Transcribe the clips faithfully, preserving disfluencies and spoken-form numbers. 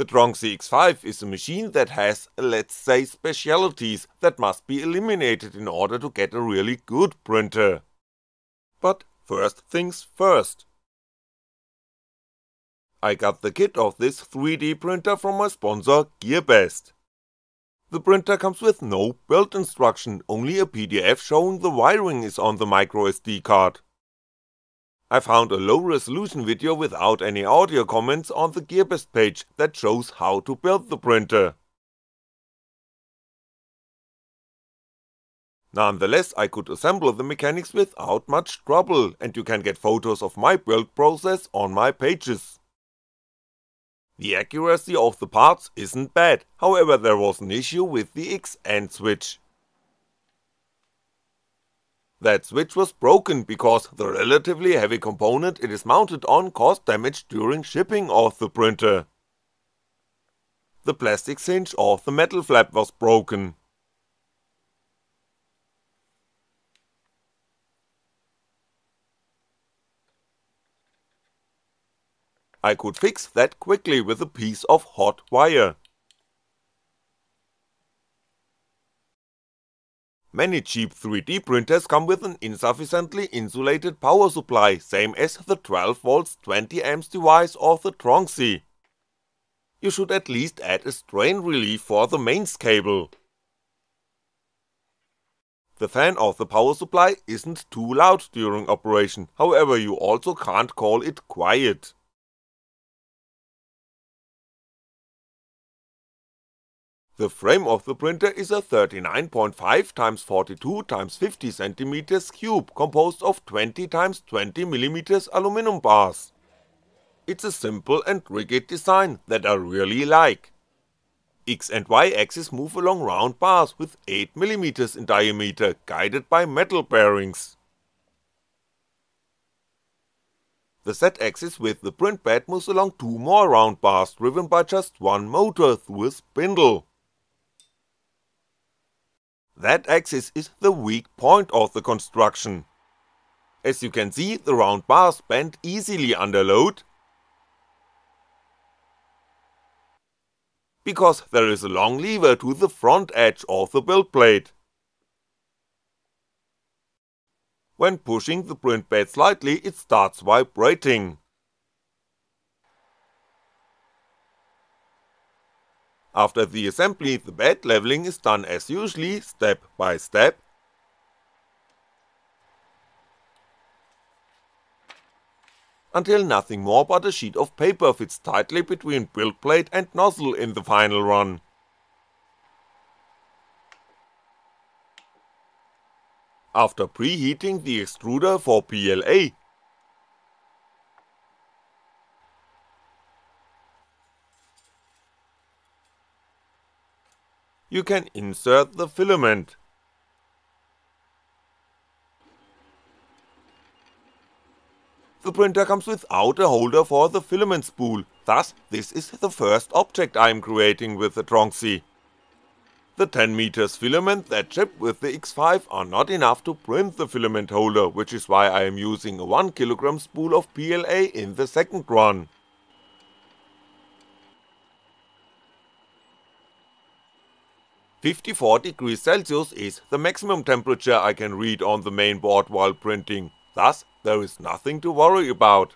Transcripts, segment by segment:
The Tronxy X five is a machine that has, let's say, specialities that must be eliminated in order to get a really good printer. But first things first. I got the kit of this three D printer from my sponsor Gearbest. The printer comes with no build instruction, only a P D F showing the wiring is on the microSD card. I found a low resolution video without any audio comments on the Gearbest page that shows how to build the printer. Nonetheless, I could assemble the mechanics without much trouble, and you can get photos of my build process on my pages. The accuracy of the parts isn't bad, however there was an issue with the X N switch. That switch was broken because the relatively heavy component it is mounted on caused damage during shipping of the printer. The plastic hinge of the metal flap was broken. I could fix that quickly with a piece of hot wire. Many cheap three D printers come with an insufficiently insulated power supply, same as the twelve volts twenty amps device of the Tronxy. You should at least add a strain relief for the mains cable. The fan of the power supply isn't too loud during operation, however you also can't call it quiet. The frame of the printer is a thirty-nine point five by forty-two by fifty centimeters cube composed of twenty by twenty millimeter aluminum bars. It's a simple and rigid design that I really like. X and Y axes move along round bars with eight millimeter in diameter, guided by metal bearings. The Z axis with the print bed moves along two more round bars driven by just one motor through a spindle. That axis is the weak point of the construction. As you can see, the round bars bend easily under load, because there is a long lever to the front edge of the build plate. When pushing the print bed slightly, it starts vibrating. After the assembly, the bed leveling is done as usually, step by step. Until nothing more but a sheet of paper fits tightly between build plate and nozzle in the final run. After preheating the extruder for P L A, you can insert the filament. The printer comes without a holder for the filament spool, thus this is the first object I am creating with the Tronxy. The ten meters filament that shipped with the X five are not enough to print the filament holder, which is why I am using a one kilogram spool of P L A in the second run. fifty-four degrees Celsius is the maximum temperature I can read on the main board while printing, thus there is nothing to worry about.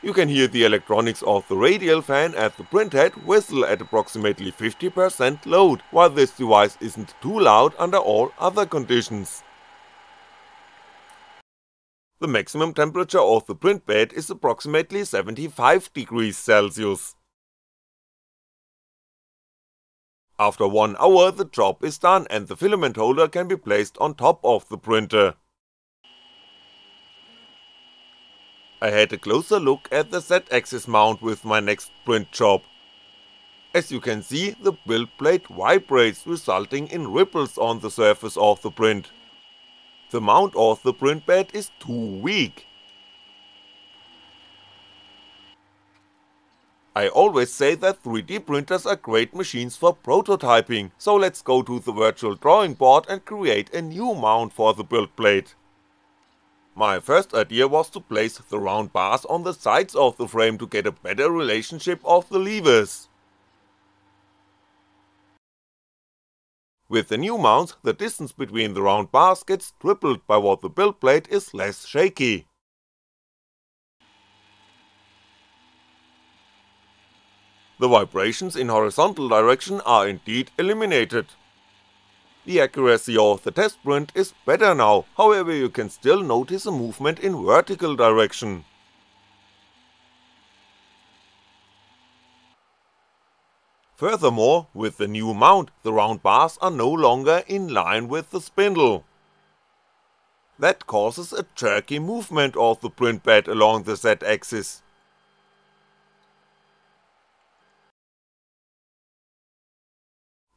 You can hear the electronics of the radial fan at the printhead whistle at approximately fifty percent load, while this device isn't too loud under all other conditions. The maximum temperature of the print bed is approximately seventy-five degrees Celsius. After one hour the job is done and the filament holder can be placed on top of the printer. I had a closer look at the Z-axis mount with my next print job. As you can see, the build plate vibrates, resulting in ripples on the surface of the print. The mount of the print bed is too weak. I always say that three D printers are great machines for prototyping, so let's go to the virtual drawing board and create a new mount for the build plate. My first idea was to place the round bars on the sides of the frame to get a better relationship of the levers. With the new mounts, the distance between the round bars gets tripled by what the build plate is less shaky. The vibrations in horizontal direction are indeed eliminated. The accuracy of the test print is better now, however you can still notice a movement in vertical direction. Furthermore, with the new mount, the round bars are no longer in line with the spindle. That causes a jerky movement of the print bed along the Z-axis.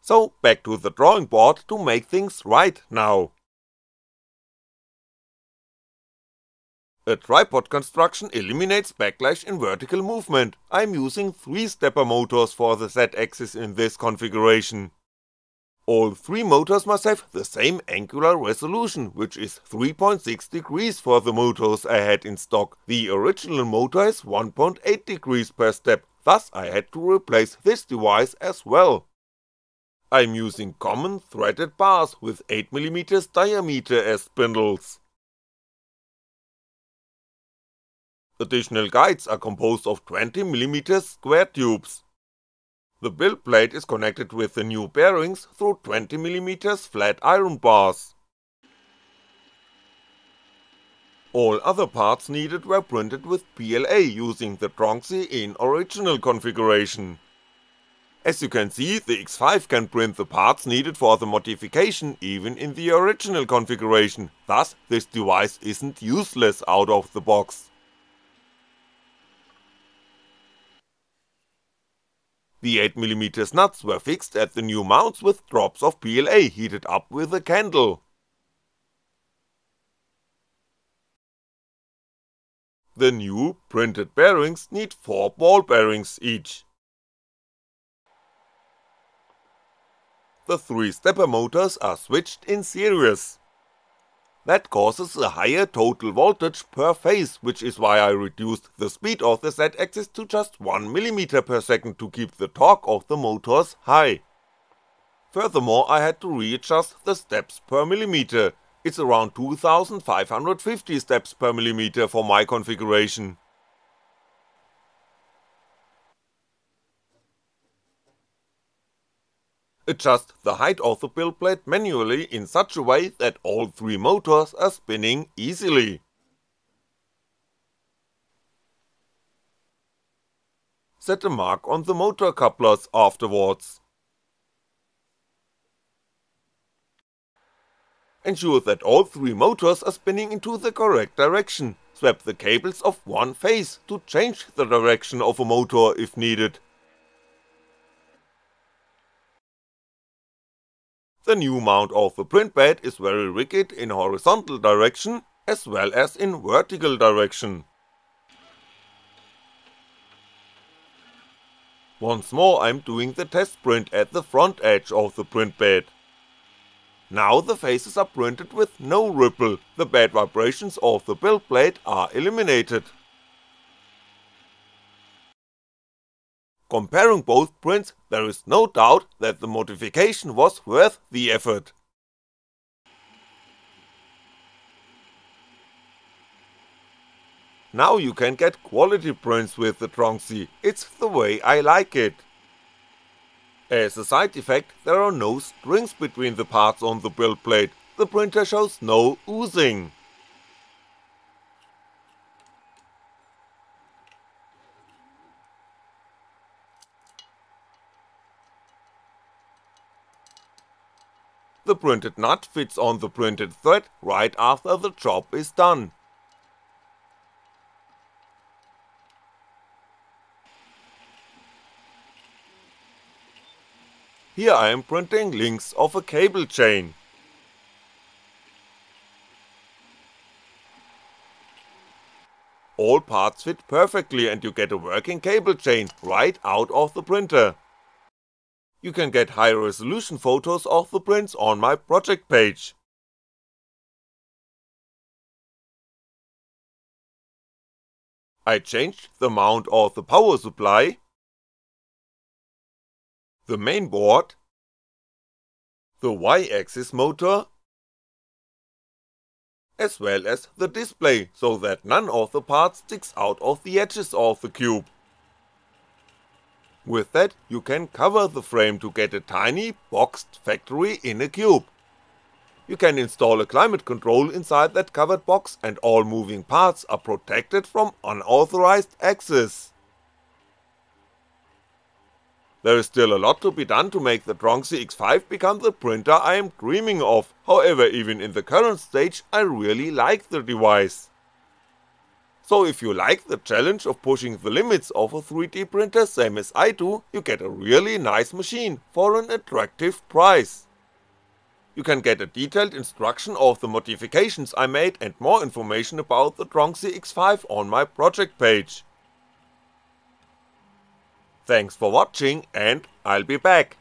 So back to the drawing board to make things right now. A tripod construction eliminates backlash in vertical movement. I'm using three stepper motors for the Z-axis in this configuration. All three motors must have the same angular resolution, which is three point six degrees for the motors I had in stock. The original motor is one point eight degrees per step, thus I had to replace this device as well. I'm using common threaded bars with eight millimeter diameter as spindles. Additional guides are composed of twenty millimeter square tubes. The build plate is connected with the new bearings through twenty millimeter flat iron bars. All other parts needed were printed with P L A using the Tronxy in original configuration. As you can see, the X five can print the parts needed for the modification even in the original configuration, thus this device isn't useless out of the box. The eight millimeter nuts were fixed at the new mounts with drops of P L A heated up with a candle. The new printed bearings need four ball bearings each. The three stepper motors are switched in series. That causes a higher total voltage per phase, which is why I reduced the speed of the Z-axis to just one millimeter per second to keep the torque of the motors high. Furthermore, I had to readjust the steps per millimeter. It's around two thousand five hundred fifty steps per millimeter for my configuration. Adjust the height of the build plate manually in such a way that all three motors are spinning easily. Set a mark on the motor couplers afterwards. Ensure that all three motors are spinning into the correct direction. Swap the cables of one phase to change the direction of a motor if needed. The new mount of the print bed is very rigid in horizontal direction as well as in vertical direction. Once more I'm doing the test print at the front edge of the print bed. Now the faces are printed with no ripple, the bad vibrations of the build plate are eliminated. Comparing both prints, there is no doubt that the modification was worth the effort. Now you can get quality prints with the Tronxy, it's the way I like it. As a side effect, there are no strings between the parts on the build plate, the printer shows no oozing. The printed nut fits on the printed thread right after the job is done. Here I am printing links of a cable chain. All parts fit perfectly and you get a working cable chain right out of the printer. You can get high resolution photos of the prints on my project page. I changed the mount of the power supply, the mainboard, the Y-axis motor, as well as the display, so that none of the parts sticks out of the edges of the cube. With that you can cover the frame to get a tiny, boxed factory in a cube. You can install a climate control inside that covered box and all moving parts are protected from unauthorized access. There is still a lot to be done to make the Tronxy X five become the printer I am dreaming of, however even in the current stage I really like the device. So if you like the challenge of pushing the limits of a three D printer same as I do, you get a really nice machine for an attractive price. You can get a detailed instruction of the modifications I made and more information about the Tronxy X five on my project page. Thanks for watching and I'll be back.